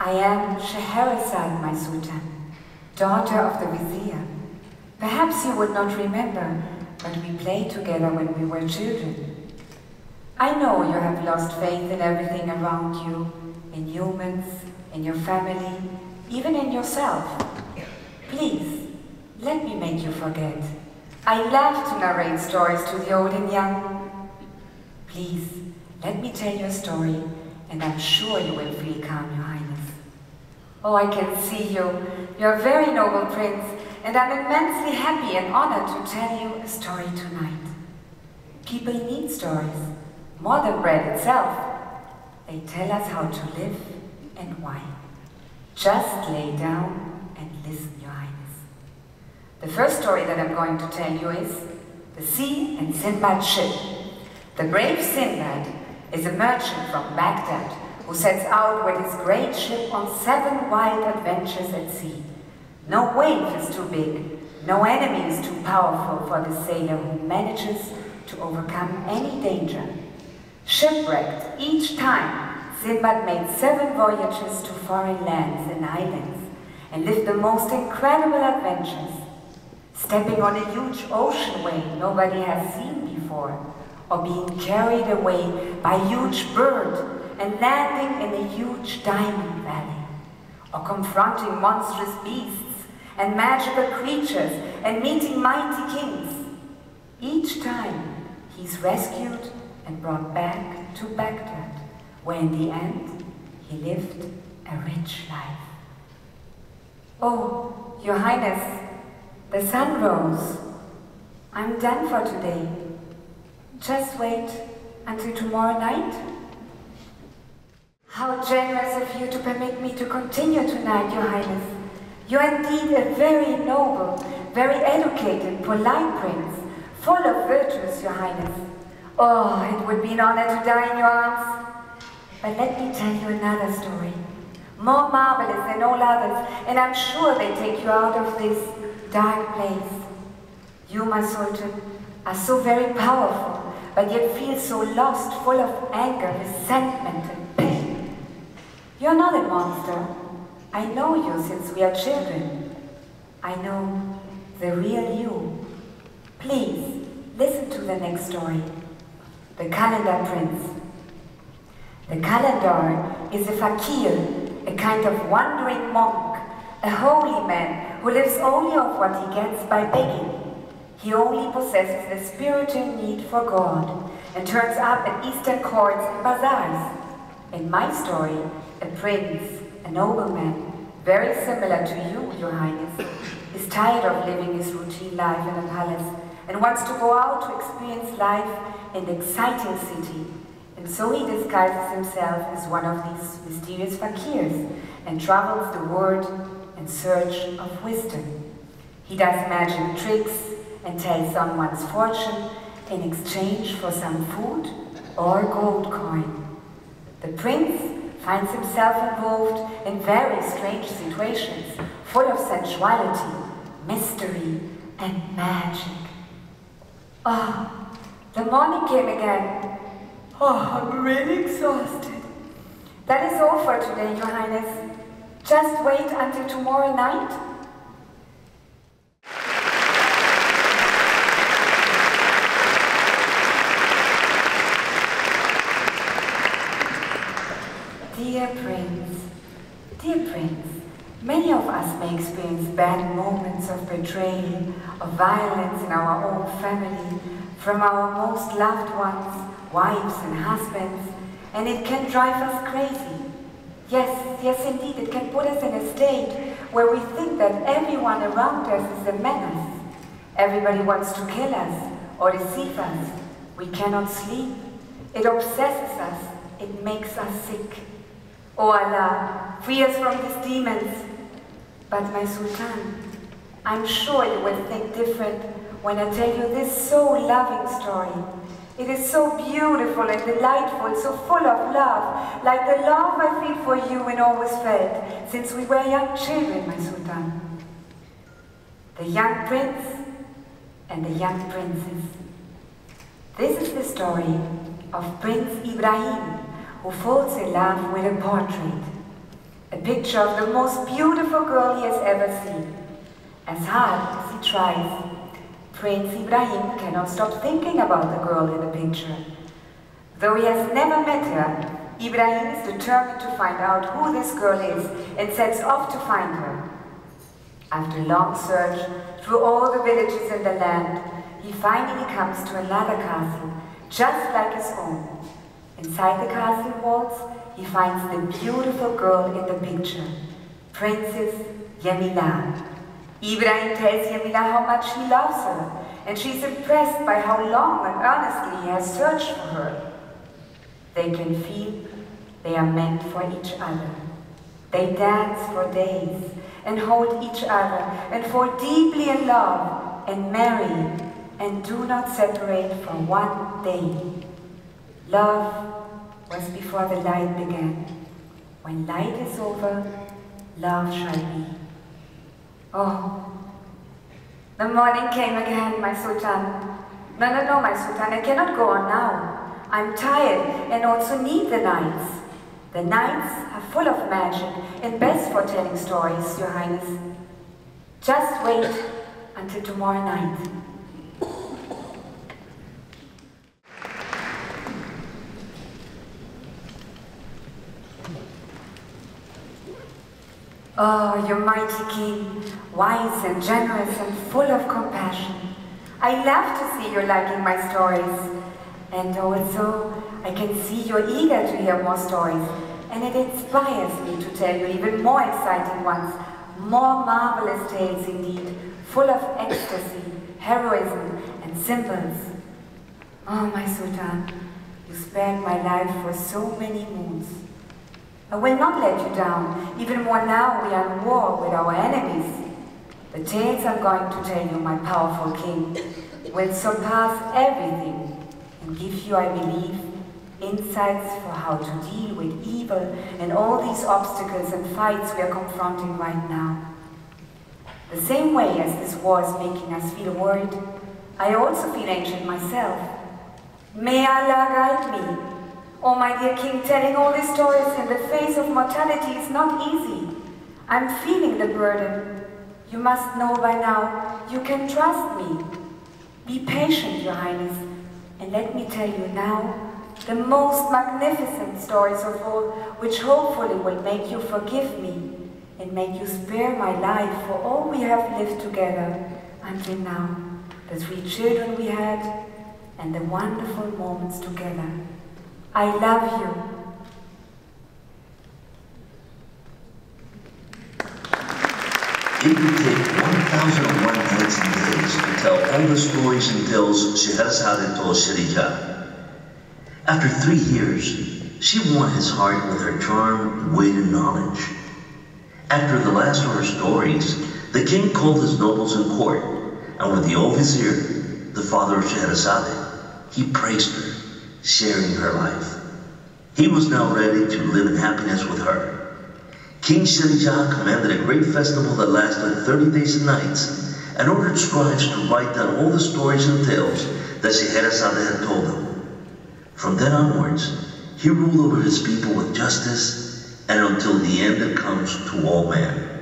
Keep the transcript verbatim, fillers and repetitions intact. I am Scheherazade, my Sultan, daughter of the Vizier. Perhaps you would not remember, but we played together when we were children. I know you have lost faith in everything around you, in humans, in your family, even in yourself. Please, let me make you forget. I love to narrate stories to the old and young. Please, let me tell you a story, and I'm sure you will feel calm, Your Highness. Oh, I can see you. You're a very noble prince, and I'm immensely happy and honored to tell you a story tonight. People need stories, more than bread itself. They tell us how to live and why. Just lay down and listen, Your Highness. The first story that I'm going to tell you is The Sea and Sinbad's Ship. The brave Sinbad is a merchant from Baghdad who sets out with his great ship on seven wild adventures at sea. No wave is too big, no enemy is too powerful for the sailor who manages to overcome any danger. Shipwrecked each time, Sinbad made seven voyages to foreign lands and islands and lived the most incredible adventures. Stepping on a huge ocean wave nobody has seen before, or being carried away by a huge bird and landing in a huge diamond valley, or confronting monstrous beasts and magical creatures and meeting mighty kings. Each time he's rescued and brought back to Baghdad, where in the end he lived a rich life. Oh, Your Highness, the sun rose. I'm done for today. Just wait until tomorrow night. How generous of you to permit me to continue tonight, Your Highness. You are indeed a very noble, very educated, polite prince, full of virtues, Your Highness. Oh, it would be an honor to die in your arms. But let me tell you another story, more marvelous than all others, and I'm sure they take you out of this dark place. You, my Sultan, are so very powerful, but yet feel so lost, full of anger, resentment, and pain. You're not a monster. I know you since we are children. I know the real you. Please, listen to the next story, The Calendar Prince. The calendar is a fakir, a kind of wandering monk, a holy man who lives only of what he gets by begging. He only possesses the spiritual need for God and turns up at Eastern courts and bazaars. In my story, a prince, a nobleman, very similar to you, Your Highness, is tired of living his routine life in a palace and wants to go out to experience life in an exciting city. And so he disguises himself as one of these mysterious fakirs and travels the world in search of wisdom. He does magic tricks and tell someone's fortune in exchange for some food or gold coin. The prince finds himself involved in very strange situations, full of sensuality, mystery, and magic. Ah, oh, the morning came again. Oh, I'm really exhausted. That is all for today, Your Highness. Just wait until tomorrow night. Dear Prince, dear Prince, many of us may experience bad moments of betrayal, of violence in our own family, from our most loved ones, wives and husbands, and it can drive us crazy. Yes, yes indeed, it can put us in a state where we think that everyone around us is a menace. Everybody wants to kill us or deceive us. We cannot sleep. It obsesses us. It makes us sick. O Allah, free us from these demons. But my Sultan, I'm sure you will think different when I tell you this so loving story. It is so beautiful and delightful, so full of love, like the love I feel for you and always felt since we were young children, my Sultan. The Young Prince and the Young Princess. This is the story of Prince Ibrahim, who falls in love with a portrait. a picture of the most beautiful girl he has ever seen. As hard as he tries, Prince Ibrahim cannot stop thinking about the girl in the picture. Though he has never met her, Ibrahim is determined to find out who this girl is and sets off to find her. After a long search through all the villages in the land, he finally comes to another castle, just like his own. Inside the castle walls, he finds the beautiful girl in the picture, Princess Yemila. Ibrahim tells Yemila how much he loves her, and she is impressed by how long and earnestly he has searched for her. They can feel they are meant for each other. They dance for days and hold each other and fall deeply in love and marry and do not separate for one day. Love was before the light began. When light is over, love shall be. Oh, the morning came again, my Sultan. No, no, no, my Sultan, I cannot go on now. I'm tired and also need the nights. The nights are full of magic and best for telling stories, Your Highness. Just wait until tomorrow night. Oh, your mighty king, wise and generous and full of compassion. I love to see you liking my stories. And also, I can see you're eager to hear more stories. And it inspires me to tell you even more exciting ones, more marvelous tales indeed, full of ecstasy, heroism, and symbols. Oh, my Sultan, you spared my life for so many moons. I will not let you down, even more now we are in war with our enemies. The tales I'm going to tell you, my powerful king, will surpass everything and give you, I believe, insights for how to deal with evil and all these obstacles and fights we are confronting right now. The same way as this war is making us feel worried, I also feel ancient myself. May Allah guide me. Oh, my dear king, telling all these stories in the face of mortality is not easy. I'm feeling the burden. You must know by now, you can trust me. Be patient, Your Highness, and let me tell you now the most magnificent stories of all, which hopefully will make you forgive me and make you spare my life for all we have lived together until now, the three children we had and the wonderful moments together. I love you. It would take one thousand and one nights and days to tell all the stories and tales Scheherazade told Shirija. After three years, she won his heart with her charm, wit, and knowledge. After the last of her stories, the king called his nobles in court, and with the old vizier, the father of Scheherazade, he praised her, sharing her life. He was now ready to live in happiness with her. King Shirija commanded a great festival that lasted thirty days and nights, and ordered scribes to write down all the stories and tales that Scheherazade had told them. From then onwards, he ruled over his people with justice, and until the end that comes to all men.